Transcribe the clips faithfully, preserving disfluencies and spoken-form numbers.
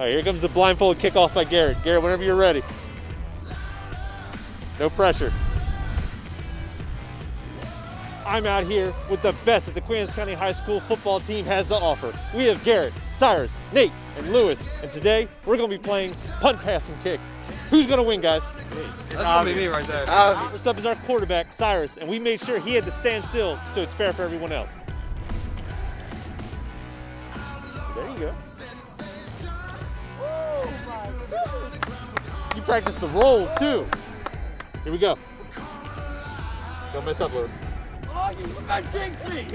All right, here comes the blindfold kickoff by Garrett. Garrett, whenever you're ready. No pressure. I'm out here with the best that the Queen Anne's County High School football team has to offer. We have Garrett, Cyrus, Nate, and Lewis. And today, we're gonna be playing punt, pass, and kick. Who's gonna win, guys? That's gonna be me right there. First up is our quarterback, Cyrus, and we made sure he had to stand still so it's fair for everyone else. There you go. You practice the roll too. Here we go. Don't mess up, Lewis. Oh, you got jinxed me!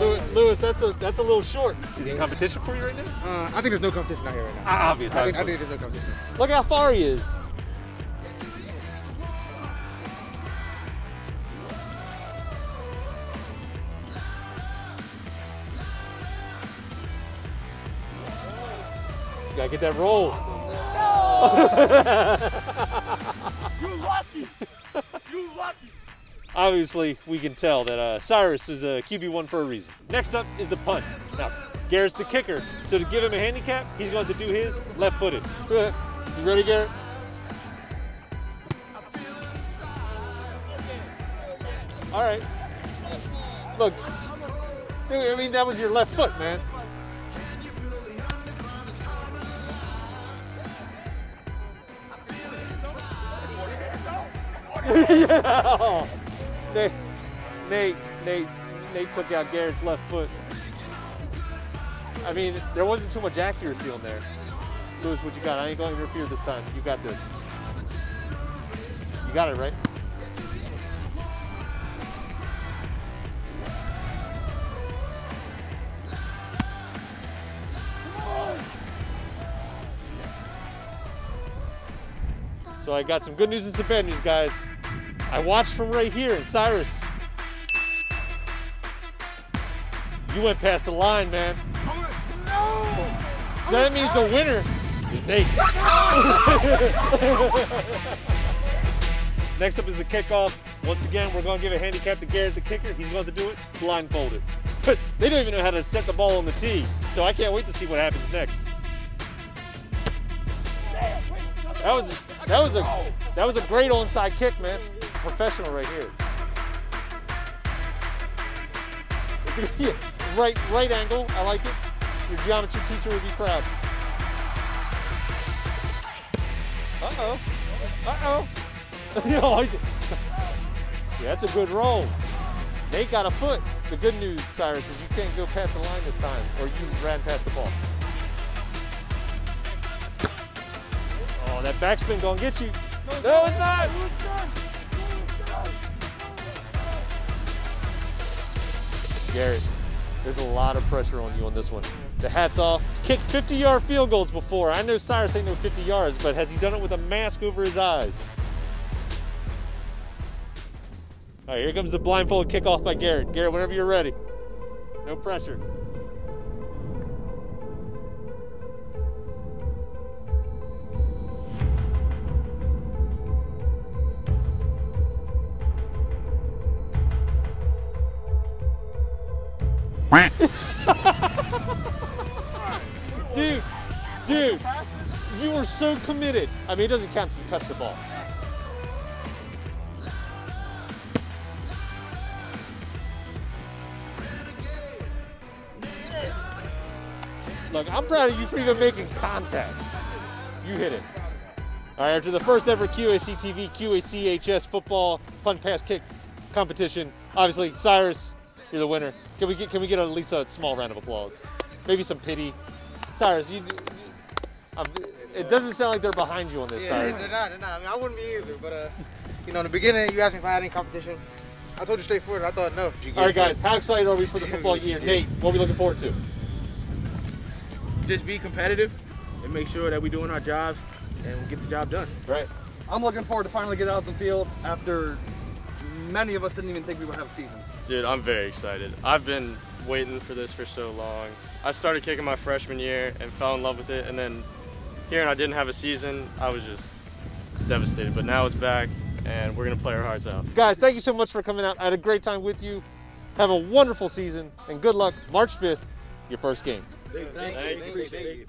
Lewis, Lewis, that's a that's a little short. Is there competition for you right now? Uh, I think there's no competition out here right now. Ah, obviously. I think, I think there's no competition. Look how far he is. Gotta get that roll. No! You lucky. You lucky. Obviously, we can tell that uh, Cyrus is a Q B one for a reason. Next up is the punt. Now, Garrett's the kicker, so to give him a handicap, he's going to do his left-footed. You ready, Garrett? All right. Look, I mean, that was your left foot, man. Yeah. Oh. Nate, Nate, Nate, Nate took out Garrett's left foot. I mean, there wasn't too much accuracy on there. Lewis, what you got? I ain't going to interfere this time. You got this. You got it, right? So I got some good news and some bad news, guys. I watched from right here, and Cyrus, you went past the line, man. No! So that means the winner is Nate. Next up is the kickoff. Once again, we're gonna give a handicap to Garrett, the kicker. He's going to do it blindfolded. But they don't even know how to set the ball on the tee, so I can't wait to see what happens next. That was a, that was a that was a great onside kick, man. Professional right here. right right angle. I like it. Your geometry teacher would be proud. Uh oh. Uh oh. Yeah, that's a good roll. They got a foot. The good news, Cyrus, is you can't go past the line this time, or you ran past the ball. Oh, that backspin gonna get you. No, no it's not. No, it's not. No, it's not. No, Garrett, there's a lot of pressure on you on this one. The hat's off. He's kicked fifty yard field goals before. I know Cyrus ain't no fifty yards, but has he done it with a mask over his eyes? All right, here comes the blindfold kickoff by Garrett. Garrett, whenever you're ready. No pressure. Dude, dude, you were so committed. I mean, it doesn't count if you touch the ball. Look, I'm proud of you for even making contact. You hit it. All right, after the first ever Q A C T V, Q A C H S football fun pass kick competition, obviously, Cyrus, you're the winner. Can we get can we get at least a small round of applause? Maybe some pity. Cyrus, you, you, it doesn't sound like they're behind you on this, yeah, Cyrus. Yeah, they're not, they're not. I mean, I wouldn't be either, but uh, you know, in the beginning, you asked me if I had any competition. I told you straightforward, I thought no. All right, guys, how excited are we for the football year? Yeah. Nate, what are we looking forward to? Just be competitive and make sure that we're doing our jobs and we'll get the job done. Right. I'm looking forward to finally getting out on the field after many of us didn't even think we would have a season. Dude, I'm very excited. I've been waiting for this for so long. I started kicking my freshman year and fell in love with it, and then hearing I didn't have a season, I was just devastated. But now it's back, and we're gonna play our hearts out. Guys, thank you so much for coming out. I had a great time with you. Have a wonderful season, and good luck March fifth, your first game. Thank you. Thank you. Thank you.